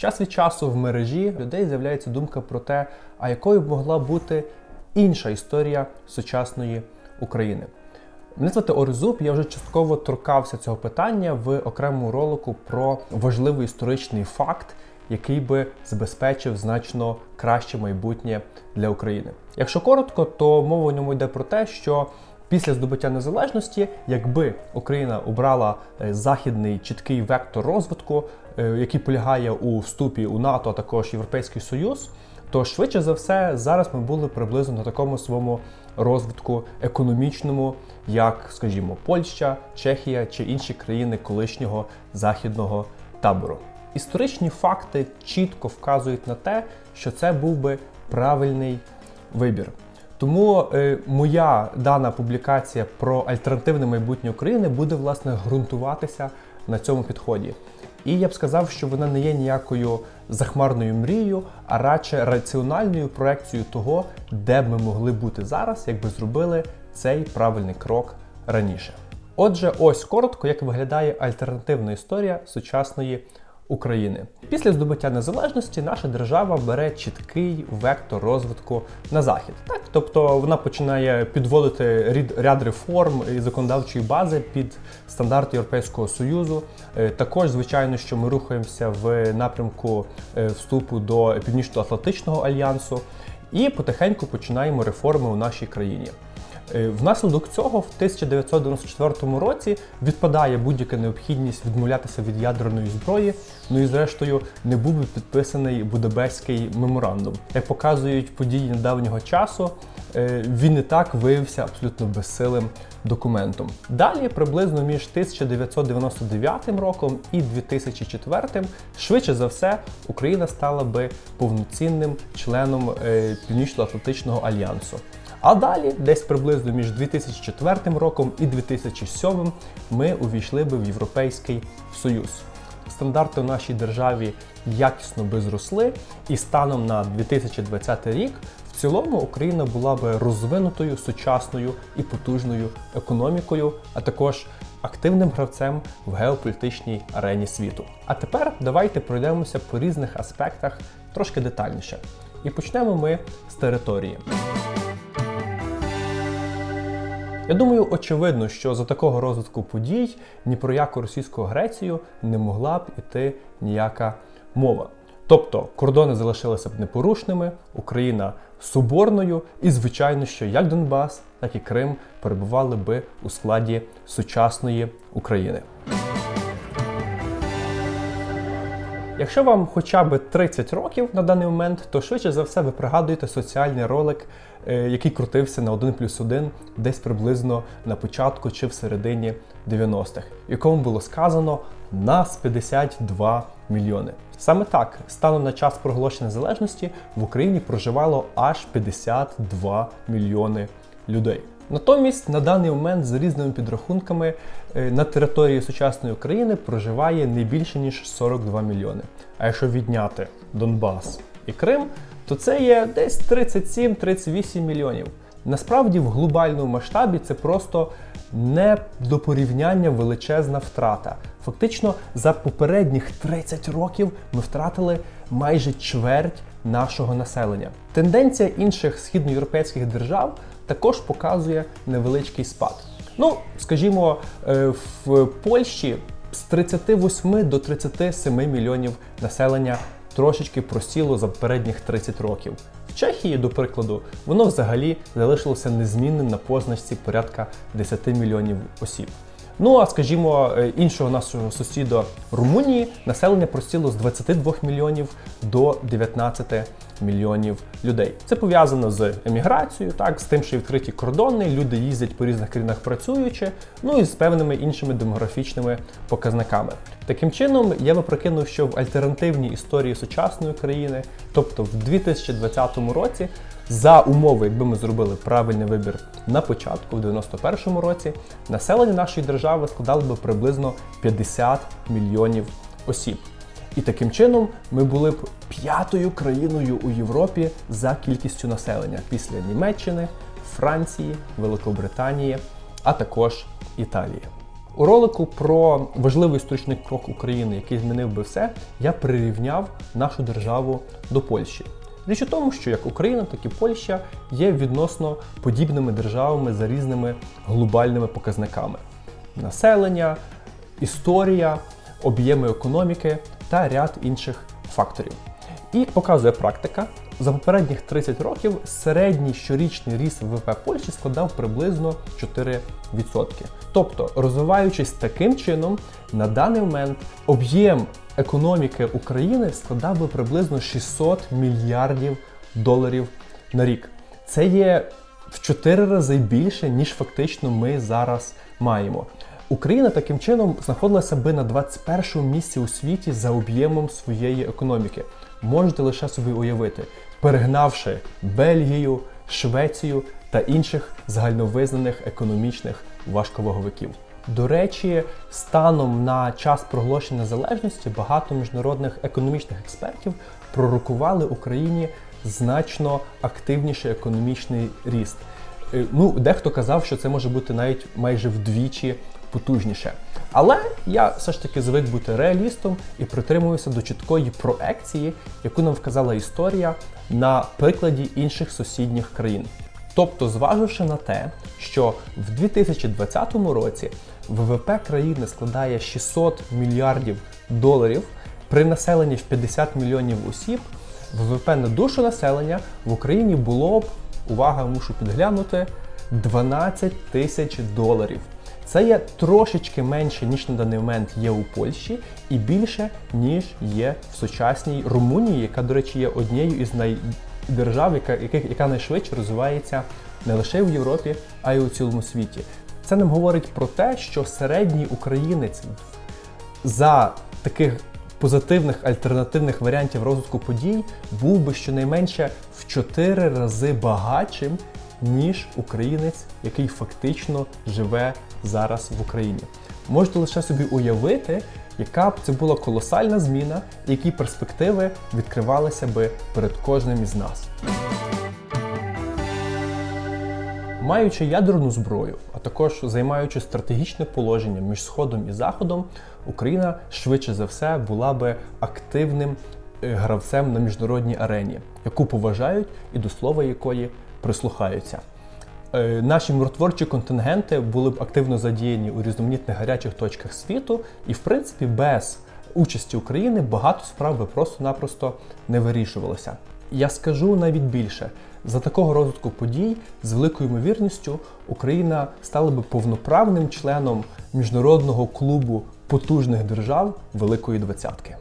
Час від часу в мережі людей з'являється думка про те, а якою б могла бути інша історія сучасної України. Мене звати Орест Зуб, я вже частково торкався цього питання в окремому ролику про важливий історичний факт, який би забезпечив значно краще майбутнє для України. Якщо коротко, то мова в ньому йде про те, що після здобуття незалежності, якби Україна обрала західний чіткий вектор розвитку, який полягає у вступі у НАТО, а також Європейський Союз, то швидше за все зараз ми були приблизно на такому своєму розвитку економічному, як, скажімо, Польща, Чехія чи інші країни колишнього західного табору. Історичні факти чітко вказують на те, що це був би правильний вибір. Тому моя дана публікація про альтернативне майбутнє України буде, власне, ґрунтуватися на цьому підході. І я б сказав, що вона не є ніякою захмарною мрією, а радше раціональною проекцією того, де б ми могли бути зараз, якби зробили цей правильний крок раніше. Отже, ось коротко, як виглядає альтернативна історія сучасної України. Після здобуття незалежності наша держава бере чіткий вектор розвитку на захід. Так? Тобто вона починає підводити ряд реформ і законодавчої бази під стандарти Європейського Союзу. Також, звичайно, що ми рухаємося в напрямку вступу до Північно-Атлантичного альянсу і потихеньку починаємо реформи у нашій країні. Внаслідок цього в 1994 році відпадає будь-яка необхідність відмовлятися від ядерної зброї, ну і зрештою не був би підписаний Будапештський меморандум. Як показують події недавнього часу, він і так виявився абсолютно безсилим документом. Далі, приблизно між 1999 роком і 2004, швидше за все, Україна стала би повноцінним членом Північно-Атлантичного альянсу. А далі, десь приблизно між 2004 роком і 2007, ми увійшли би в Європейський Союз. Стандарти в нашій державі якісно би зросли, і станом на 2020 рік в цілому Україна була би розвинутою, сучасною і потужною економікою, а також активним гравцем в геополітичній арені світу. А тепер давайте пройдемося по різних аспектах трошки детальніше. І почнемо ми з території. Я думаю, очевидно, що за такого розвитку подій ні про яку російську агресію не могла б іти ніяка мова. Тобто, кордони залишилися б непорушними, Україна соборною і, звичайно, що як Донбас, так і Крим перебували би у складі сучасної України. Якщо вам хоча б 30 років на даний момент, то швидше за все ви пригадуєте соціальний ролик, який крутився на 1+1 десь приблизно на початку чи в середині 90-х, якому було сказано «нас 52 мільйони». Саме так, станом на час проголошення незалежності в Україні проживало аж 52 мільйони людей. Натомість, на даний момент, за різними підрахунками, на території сучасної України проживає не більше, ніж 42 мільйони. А якщо відняти Донбас і Крим, то це є десь 37-38 мільйонів. Насправді, в глобальному масштабі це просто не до порівняння величезна втрата. Фактично, за попередніх 30 років ми втратили майже чверть нашого населення. Тенденція інших східноєвропейських держав також показує невеличкий спад. Ну, скажімо, в Польщі з 38 до 37 мільйонів населення трошечки просіло за попередніх 30 років. В Чехії, до прикладу, воно взагалі залишилося незмінним на позначці порядка 10 мільйонів осіб. Ну, а, скажімо, іншого нашого сусіда Румунії населення просіло з 22 мільйонів до 19 мільйонів людей. Це пов'язано з еміграцією, так, з тим, що відкриті кордони, люди їздять по різних країнах працюючи, ну і з певними іншими демографічними показниками. Таким чином, я би прикинув, що в альтернативній історії сучасної країни, тобто в 2020 році, за умови, якби ми зробили правильний вибір на початку, в 91-му році, населення нашої держави складало би приблизно 50 мільйонів осіб. І таким чином ми були б 5-ю країною у Європі за кількістю населення після Німеччини, Франції, Великобританії, а також Італії. У ролику про важливий історичний крок України, який змінив би все, я прирівняв нашу державу до Польщі. Річ у тому, що як Україна, так і Польща є відносно подібними державами за різними глобальними показниками. Населення, історія, об'єми економіки та ряд інших факторів. І, як показує практика, за попередніх 30 років середній щорічний ріст ВВП Польщі складав приблизно 4%. Тобто, розвиваючись таким чином, на даний момент об'єм економіки України складав би приблизно 600 мільярдів доларів на рік. Це є в 4 рази більше, ніж фактично ми зараз маємо. Україна таким чином знаходилася би на 21-му місці у світі за об'ємом своєї економіки. Можете лише собі уявити, перегнавши Бельгію, Швецію та інших загальновизнаних економічних важковаговиків. До речі, станом на час проголошення незалежності багато міжнародних економічних експертів пророкували Україні значно активніший економічний ріст. Дехто казав, що це може бути навіть майже вдвічі потужніше. Але я все ж таки звик бути реалістом і притримуюся до чіткої проекції, яку нам вказала історія на прикладі інших сусідніх країн. Тобто, зваживши на те, що в 2020 році ВВП країни складає 600 мільярдів доларів, при населенні в 50 мільйонів осіб, ВВП на душу населення в Україні було б, увага, мушу підглянути, 12 тисяч доларів. Це є трошечки менше, ніж на даний момент є у Польщі, і більше, ніж є в сучасній Румунії, яка, до речі, є однією із держав, яка найшвидше розвивається не лише в Європі, а й у цілому світі. Це нам говорить про те, що середній українець за таких позитивних альтернативних варіантів розвитку подій був би щонайменше в 4 рази багатшим, ніж українець, який фактично живе зараз в Україні. Можете лише собі уявити, яка б це була колосальна зміна, які перспективи відкривалися би перед кожним із нас. Маючи ядерну зброю, а також займаючи стратегічне положення між Сходом і Заходом, Україна швидше за все була би активним гравцем на міжнародній арені, яку поважають і до слова якої прислухаються. Наші миротворчі контингенти були б активно задіяні у різноманітних гарячих точках світу, і, в принципі, без участі України багато справ би просто-напросто не вирішувалося. Я скажу навіть більше, за такого розвитку подій з великою ймовірністю Україна стала би повноправним членом міжнародного клубу потужних держав Великої Двадцятки.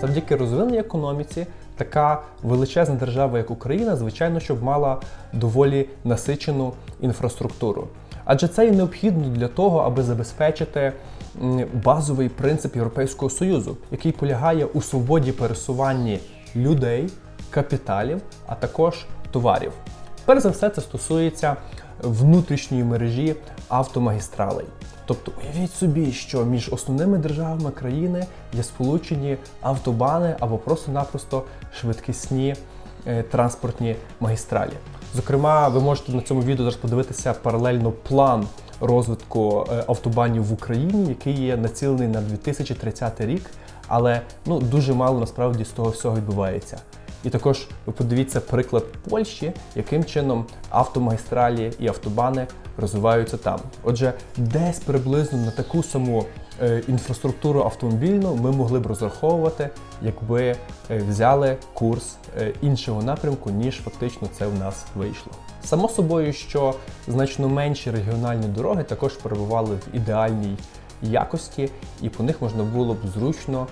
Завдяки розвиненій економіці, така величезна держава, як Україна, звичайно, щоб мала доволі насичену інфраструктуру. Адже це і необхідно для того, аби забезпечити базовий принцип Європейського Союзу, який полягає у свободі пересування людей, капіталів, а також товарів. Перш за все, це стосується внутрішньої мережі автомагістралей. Тобто, уявіть собі, що між основними державами країни є сполучені автобани або просто-напросто швидкісні транспортні магістралі. Зокрема, ви можете на цьому відео зараз подивитися паралельно план розвитку автобанів в Україні, який є націлений на 2030 рік, але дуже мало насправді з того всього відбувається. І також ви подивіться приклад Польщі, яким чином автомагістралі і автобани розвиваються там. Отже, десь приблизно на таку саму інфраструктуру автомобільну ми могли б розраховувати, якби взяли курс іншого напрямку, ніж фактично це в нас вийшло. Само собою, що значно менші регіональні дороги також перебували в ідеальній якості, і по них можна було б зручно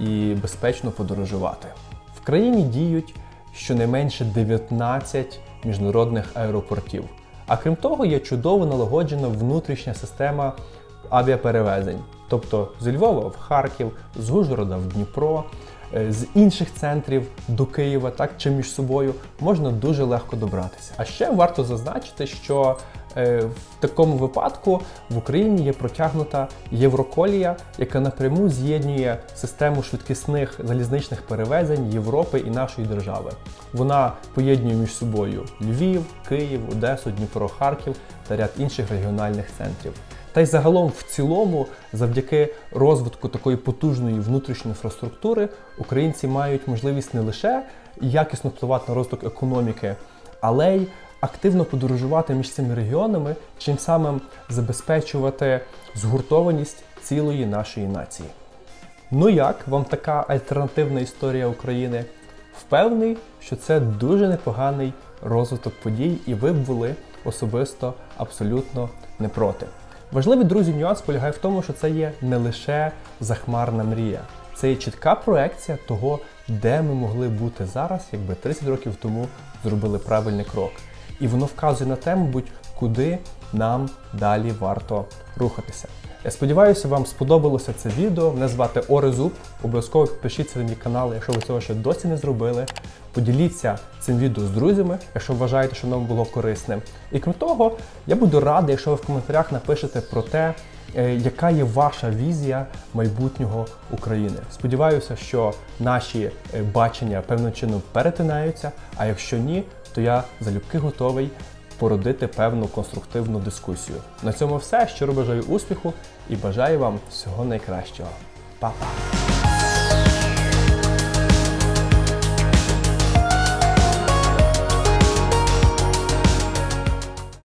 і безпечно подорожувати. В країні діють щонайменше 19 міжнародних аеропортів. А крім того, є чудово налагоджена внутрішня система авіаперевезень. Тобто з Львова в Харків, з Ужгорода в Дніпро, з інших центрів до Києва, чи між собою можна дуже легко добратися. А ще варто зазначити, що В такому випадку в Україні є протягнута євроколія, яка напряму з'єднує систему швидкісних залізничних перевезень Європи і нашої держави. Вона поєднує між собою Львів, Київ, Одесу, Дніпро, Харків та ряд інших регіональних центрів. Та й загалом в цілому, завдяки розвитку такої потужної внутрішньої інфраструктури, українці мають можливість не лише якісно впливати на розвиток економіки, але й активно подорожувати між цими регіонами, чим самим забезпечувати згуртованість цілої нашої нації. Ну як вам така альтернативна історія України? Впевнений, що це дуже непоганий розвиток подій, і ви б були особисто абсолютно не проти. Важливий, друзі, нюанс полягає в тому, що це є не лише захмарна мрія. Це є чітка проекція того, де ми могли бути зараз, якби 30 років тому зробили правильний крок. І воно вказує на те, мабуть, куди нам далі варто рухатися. Я сподіваюся, вам сподобалося це відео. Мене звати Орест Зуб. Обов'язково підпишіться на мій канал, якщо ви цього ще досі не зробили. Поділіться цим відео з друзями, якщо вважаєте, що воно було корисним. І крім того, я буду радий, якщо ви в коментарях напишете про те, яка є ваша візія майбутнього України. Сподіваюся, що наші бачення певним чином перетинаються, а якщо ні, то я залюбки готовий породити певну конструктивну дискусію. На цьому все. Щиро бажаю успіху і бажаю вам всього найкращого. Па-па!